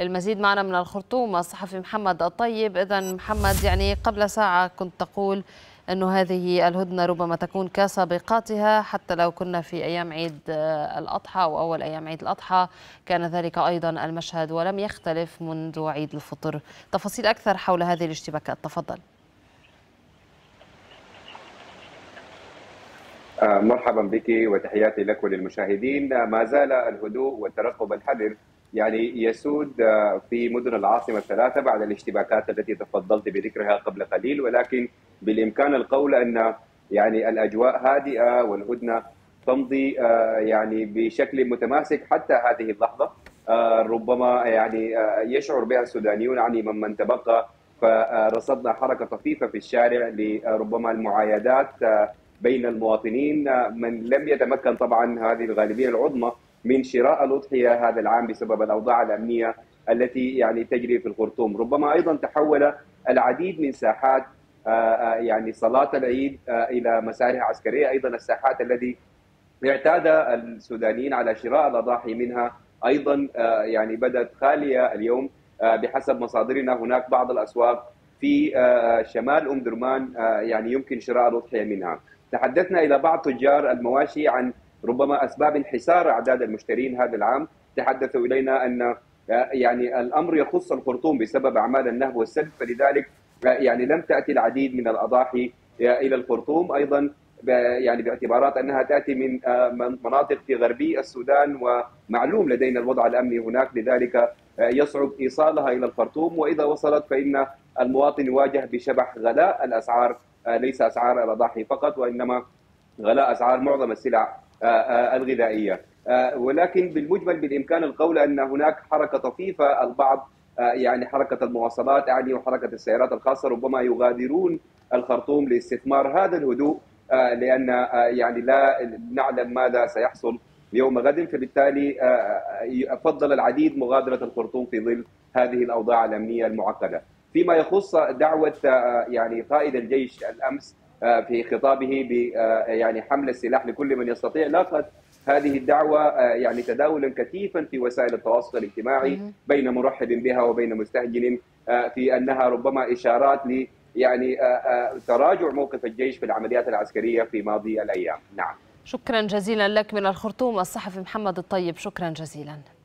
المزيد معنا من الخرطوم الصحفي محمد الطيب. إذا محمد، يعني قبل ساعة كنت تقول أنه هذه الهدنة ربما تكون كسابقاتها، حتى لو كنا في أيام عيد الأضحى أو أول أيام عيد الأضحى كان ذلك أيضا المشهد ولم يختلف منذ عيد الفطر. تفاصيل أكثر حول هذه الاشتباكات، تفضل. مرحبا بك وتحياتي لك وللمشاهدين. ما زال الهدوء والترقب الحذر يعني يسود في مدن العاصمة الثلاثة بعد الاشتباكات التي تفضلت بذكرها قبل قليل، ولكن بالإمكان القول أن يعني الأجواء هادئة والهدنة تمضي يعني بشكل متماسك حتى هذه اللحظة. ربما يعني يشعر بها السودانيون، يعني من تبقى، فرصدنا حركة طفيفة في الشارع لربما المعايدات بين المواطنين، من لم يتمكن طبعا هذه الغالبية العظمى من شراء الأضحية هذا العام بسبب الأوضاع الأمنية التي يعني تجري في الخرطوم. ربما أيضا تحول العديد من ساحات يعني صلاة العيد إلى مسارح عسكرية، أيضا الساحات التي اعتاد السودانيين على شراء الأضاحي منها أيضا يعني بدأت خالية اليوم بحسب مصادرنا. هناك بعض الأسواق في شمال أم درمان يعني يمكن شراء الأضحية منها. تحدثنا إلى بعض تجار المواشي عن ربما أسباب انحسار أعداد المشترين هذا العام، تحدثوا إلينا أن يعني الأمر يخص الخرطوم بسبب أعمال النهب والسلب، فلذلك يعني لم تأتي العديد من الأضاحي إلى الخرطوم، أيضا يعني باعتبارات أنها تأتي من مناطق في غربي السودان، ومعلوم لدينا الوضع الأمني هناك، لذلك يصعب إيصالها إلى الخرطوم، وإذا وصلت فإن المواطن يواجه بشبح غلاء الأسعار، ليس أسعار الأضاحي فقط وإنما غلاء أسعار معظم السلع الغذائية. ولكن بالمجمل بالإمكان القول أن هناك حركة طفيفة، البعض يعني حركة المواصلات يعني وحركة السيارات الخاصة ربما يغادرون الخرطوم لاستثمار هذا الهدوء، لأن يعني لا نعلم ماذا سيحصل يوم غد، فبالتالي فضل العديد مغادرة الخرطوم في ظل هذه الأوضاع الأمنية المعقدة. فيما يخص دعوة يعني قائد الجيش الأمس في خطابه يعني حمل السلاح لكل من يستطيع، لاقت هذه الدعوة يعني تداولا كثيفا في وسائل التواصل الاجتماعي بين مرحب بها وبين مستهجن، في أنها ربما إشارات ل يعني تراجع موقف الجيش في العمليات العسكرية في ماضي الأيام. نعم، شكرا جزيلا لك. من الخرطوم الصحفي محمد الطيب، شكرا جزيلا.